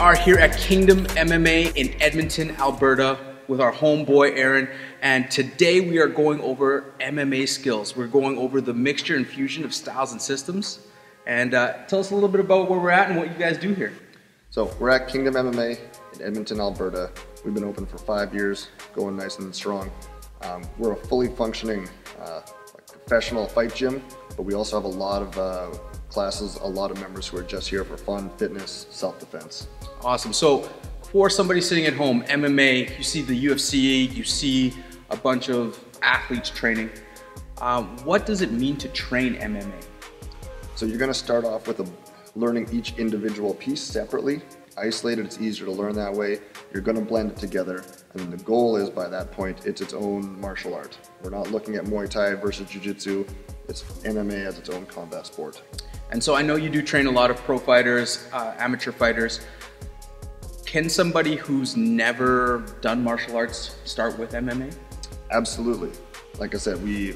are here at Kingdom MMA in Edmonton, Alberta with our homeboy Aaron, and today we are going over MMA skills. We're going over the mixture and fusion of styles and systems, and tell us a little bit about where we're at and what you guys do here. So we're at Kingdom MMA in Edmonton, Alberta. We've been open for 5 years, going nice and strong. We're a fully functioning professional fight gym, but we also have a lot of classes, a lot of members who are just here for fun, fitness, self-defense. Awesome. So for somebody sitting at home, MMA, you see the UFC, you see a bunch of athletes training. What does it mean to train MMA? So you're going to start off with learning each individual piece separately. Isolated, it's easier to learn that way. You're going to blend it together, and the goal is by that point it's its own martial art. We're not looking at Muay Thai versus Jiu-Jitsu. It's MMA as its own combat sport. And so I know you do train a lot of pro fighters, amateur fighters. Can somebody who's never done martial arts start with MMA? Absolutely. Like I said, we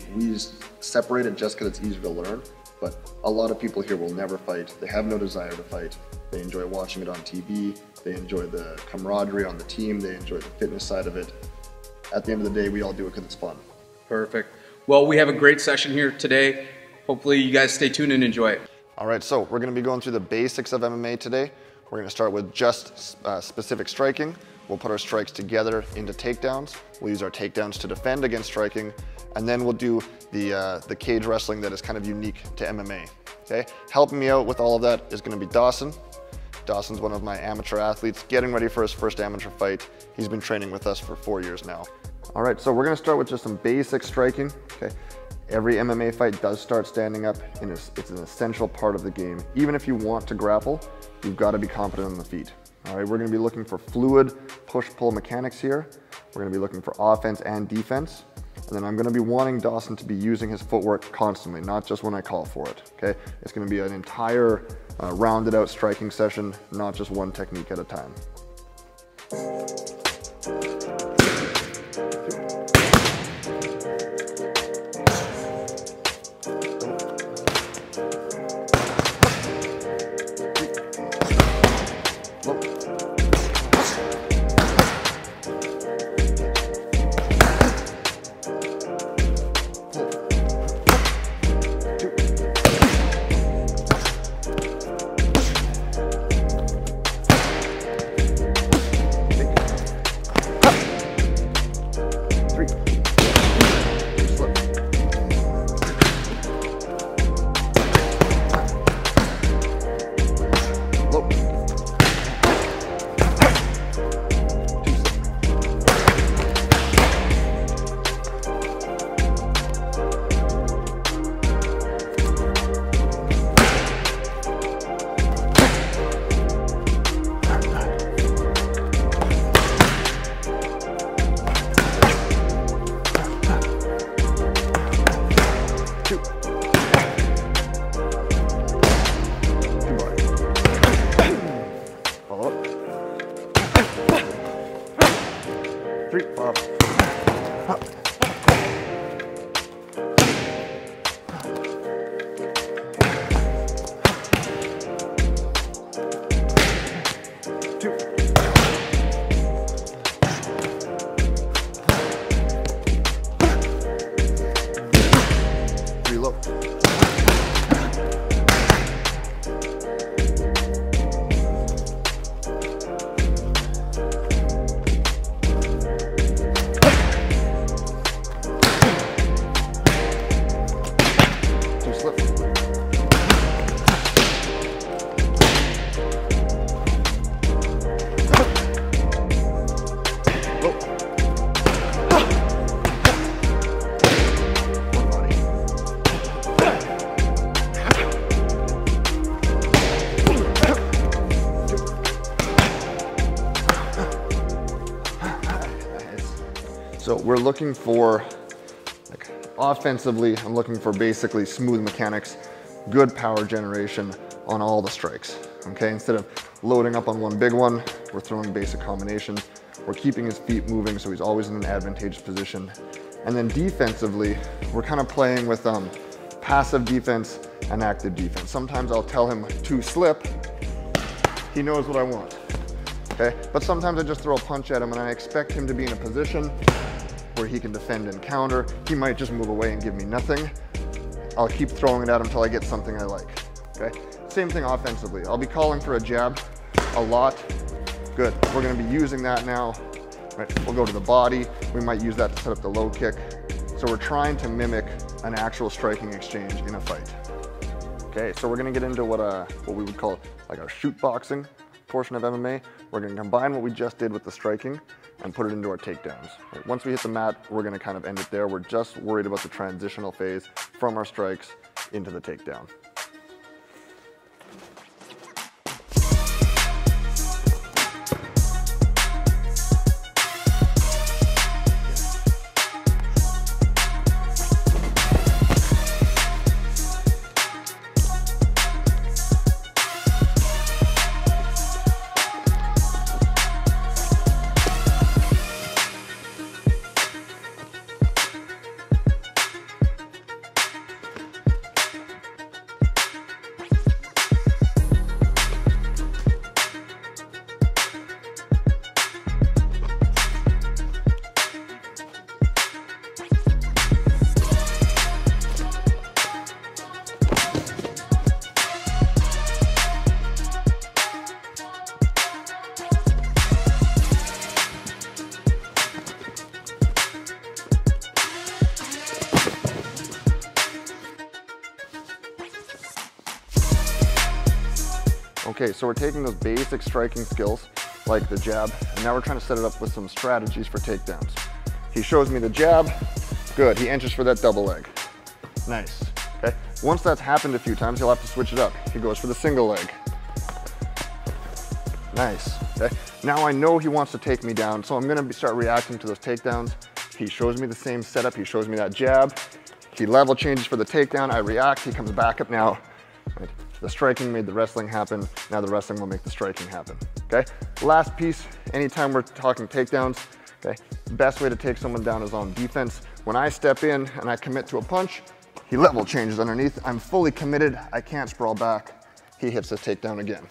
separate it just because it's easier to learn, but a lot of people here will never fight. They have no desire to fight. They enjoy watching it on TV. They enjoy the camaraderie on the team. They enjoy the fitness side of it. At the end of the day, we all do it because it's fun. Perfect. Well, we have a great session here today. Hopefully you guys stay tuned and enjoy it. All right, so we're going to be going through the basics of MMA today. We're going to start with just specific striking. We'll put our strikes together into takedowns. We'll use our takedowns to defend against striking. And then we'll do the cage wrestling that is kind of unique to MMA. Okay? Helping me out with all of that is going to be Dawson. Dawson's one of my amateur athletes, getting ready for his first amateur fight. He's been training with us for 4 years now. All right, so we're going to start with just some basic striking. Okay? Every MMA fight does start standing up, and it's an essential part of the game. Even if you want to grapple, you've got to be competent on the feet. All right, we're going to be looking for fluid push-pull mechanics here. We're going to be looking for offense and defense. And then I'm going to be wanting Dawson to be using his footwork constantly, not just when I call for it. Okay, it's going to be an entire rounded out striking session, not just one technique at a time. So we're looking for, like, offensively, I'm looking for basically smooth mechanics, good power generation on all the strikes, okay? Instead of loading up on one big one, we're throwing basic combinations. We're keeping his feet moving, so he's always in an advantageous position. And then defensively, we're kind of playing with passive defense and active defense. Sometimes I'll tell him to slip. He knows what I want. okay? But sometimes I just throw a punch at him and I expect him to be in a position where he can defend and counter. He might just move away and give me nothing. I'll keep throwing it at him until I get something I like, okay? Same thing offensively. I'll be calling for a jab a lot. Good, we're gonna be using that now. Right. We'll go to the body. We might use that to set up the low kick. So we're trying to mimic an actual striking exchange in a fight. Okay, so we're gonna get into what we would call like our shoot boxing portion of MMA. We're gonna combine what we just did with the striking and put it into our takedowns. Right. Once we hit the mat, we're gonna kind of end it there. We're just worried about the transitional phase from our strikes into the takedown. Okay, so we're taking those basic striking skills, like the jab, and now we're trying to set it up with some strategies for takedowns. He shows me the jab, good, he enters for that double leg. Nice, okay? Once that's happened a few times, he'll have to switch it up. He goes for the single leg. Nice, okay? Now I know he wants to take me down, so I'm gonna start reacting to those takedowns. He shows me the same setup, he shows me that jab, he level changes for the takedown, I react, he comes back up now. Right. The striking made the wrestling happen, now the wrestling will make the striking happen, okay? Last piece, anytime we're talking takedowns, okay? Best way to take someone down is on defense. When I step in and I commit to a punch, he level changes underneath, I'm fully committed, I can't sprawl back, he hits his takedown again.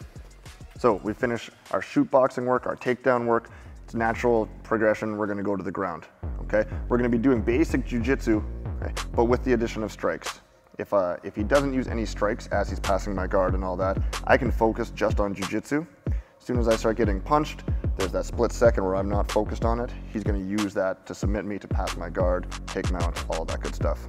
So we finish our shoot boxing work, our takedown work, it's natural progression, we're gonna go to the ground, okay? We're gonna be doing basic jiu-jitsu, okay? But with the addition of strikes. If he doesn't use any strikes as he's passing my guard and all that, I can focus just on jiu-jitsu. As soon as I start getting punched, there's that split second where I'm not focused on it. He's gonna use that to submit me, to pass my guard, take mount, all that good stuff.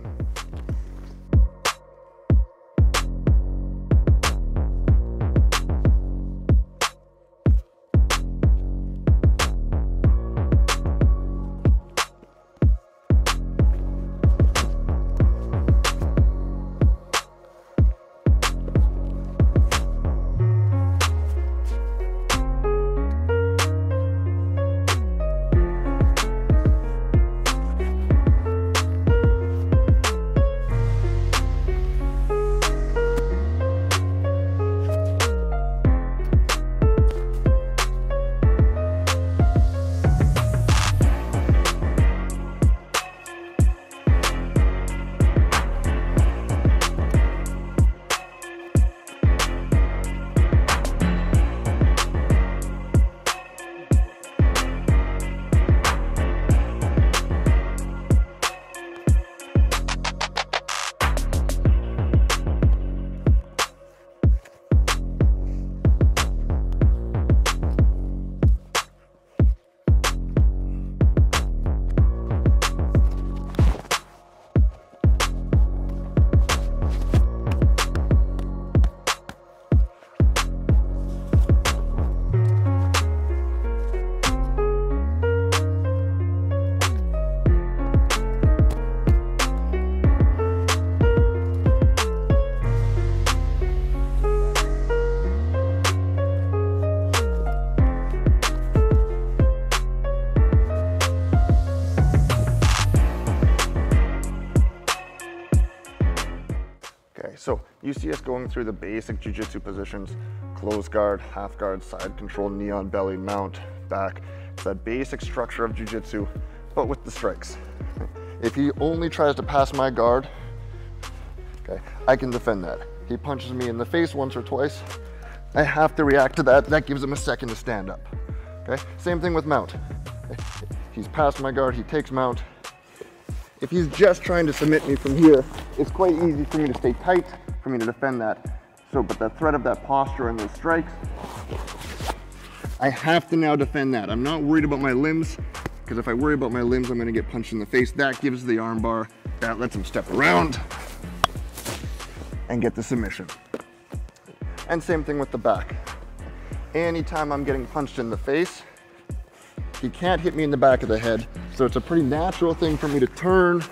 So you see us going through the basic jiu-jitsu positions, closed guard, half guard, side control, knee on belly, mount, back. It's that basic structure of jiu-jitsu, but with the strikes. If he only tries to pass my guard, okay, I can defend that. He punches me in the face once or twice, I have to react to that. That gives him a second to stand up. Okay, same thing with mount. He's past my guard, he takes mount. If he's just trying to submit me from here, it's quite easy for me to stay tight, for me to defend that. So, but the threat of that posture and those strikes, I have to now defend that. I'm not worried about my limbs, because if I worry about my limbs, I'm gonna get punched in the face. That gives the arm bar, that lets him step around and get the submission. And same thing with the back. Anytime I'm getting punched in the face, he can't hit me in the back of the head. So it's a pretty natural thing for me to turn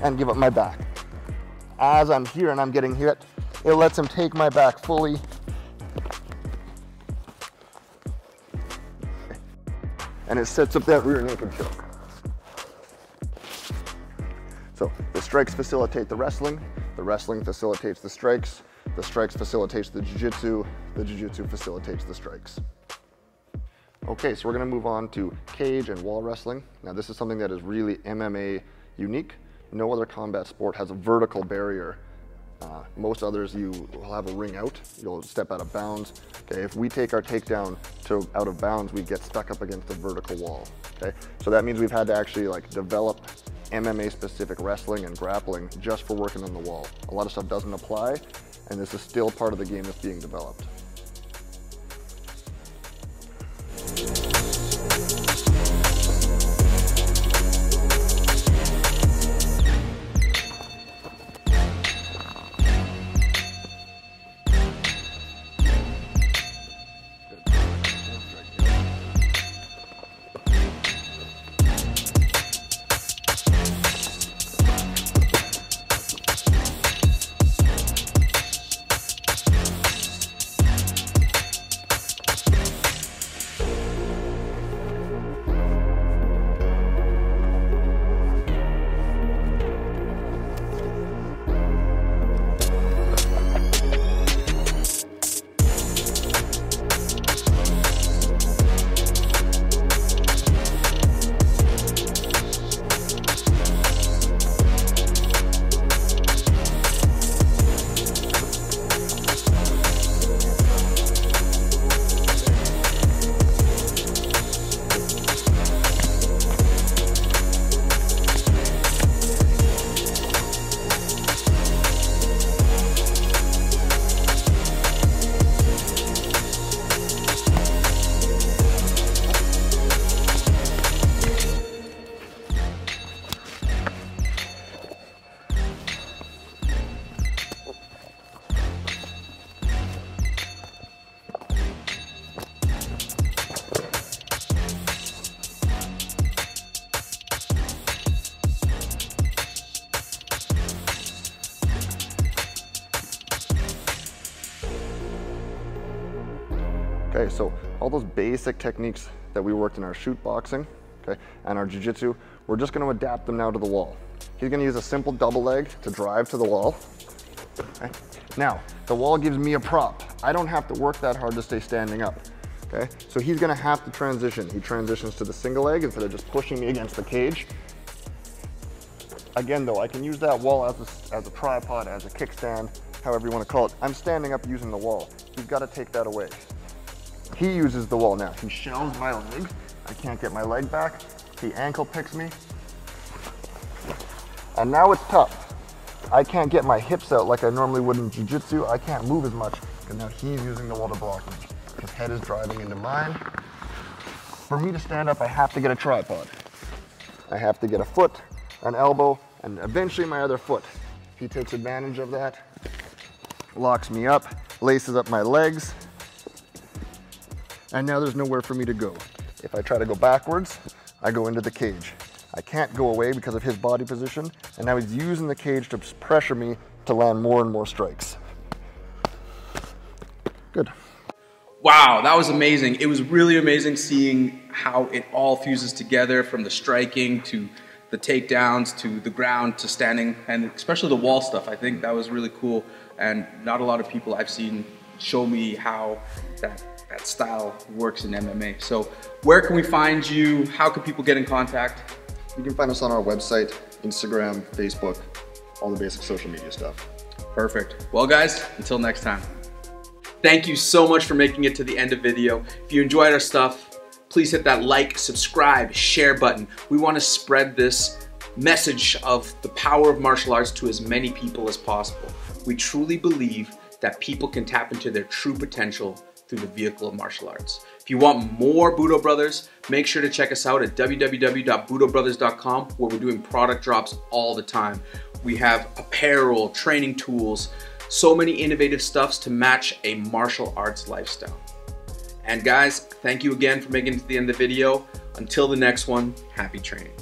and give up my back. As I'm here and I'm getting hit, it lets him take my back fully. And it sets up that rear naked choke. So the strikes facilitate the wrestling facilitates the strikes facilitates the jiu-jitsu facilitates the strikes. Okay, so we're gonna move on to cage and wall wrestling. Now this is something that is really MMA unique. No other combat sport has a vertical barrier. Most others, you will have a ring out, you'll step out of bounds. Okay, if we take our takedown to out of bounds, we get stuck up against the vertical wall. Okay, so that means we've had to actually like develop MMA specific wrestling and grappling just for working on the wall. A lot of stuff doesn't apply, and this is still part of the game that's being developed. Okay, so all those basic techniques that we worked in our shoot boxing, okay, and our jiu-jitsu, we're just gonna adapt them now to the wall. He's gonna use a simple double leg to drive to the wall. Okay. Now, the wall gives me a prop. I don't have to work that hard to stay standing up, okay? So he's gonna have to transition. He transitions to the single leg instead of just pushing me against the cage. Again though, I can use that wall as a tripod, as a kickstand, however you wanna call it. I'm standing up using the wall. He's gotta take that away. He uses the wall now. He shells my leg. I can't get my leg back. He ankle picks me. And now it's tough. I can't get my hips out like I normally would in jiu-jitsu. I can't move as much. And now he's using the wall to block me. His head is driving into mine. For me to stand up, I have to get a tripod. I have to get a foot, an elbow, and eventually my other foot. He takes advantage of that, locks me up, laces up my legs, and now there's nowhere for me to go. If I try to go backwards, I go into the cage. I can't go away because of his body position, and now he's using the cage to pressure me to land more and more strikes. Good. Wow, that was amazing. It was really amazing seeing how it all fuses together, from the striking to the takedowns to the ground to standing, and especially the wall stuff. I think that was really cool, and not a lot of people I've seen show me how that style works in MMA. So where can we find you? How can people get in contact? You can find us on our website, Instagram, Facebook, all the basic social media stuff. Perfect. Well guys, until next time. Thank you so much for making it to the end of video. If you enjoyed our stuff, please hit that like, subscribe, share button. We want to spread this message of the power of martial arts to as many people as possible. We truly believe that people can tap into their true potential through the vehicle of martial arts. If you want more Budo Brothers, make sure to check us out at www.budobrothers.com, where we're doing product drops all the time. We have apparel, training tools, so many innovative stuffs to match a martial arts lifestyle. And guys, thank you again for making it to the end of the video. Until the next one, happy training.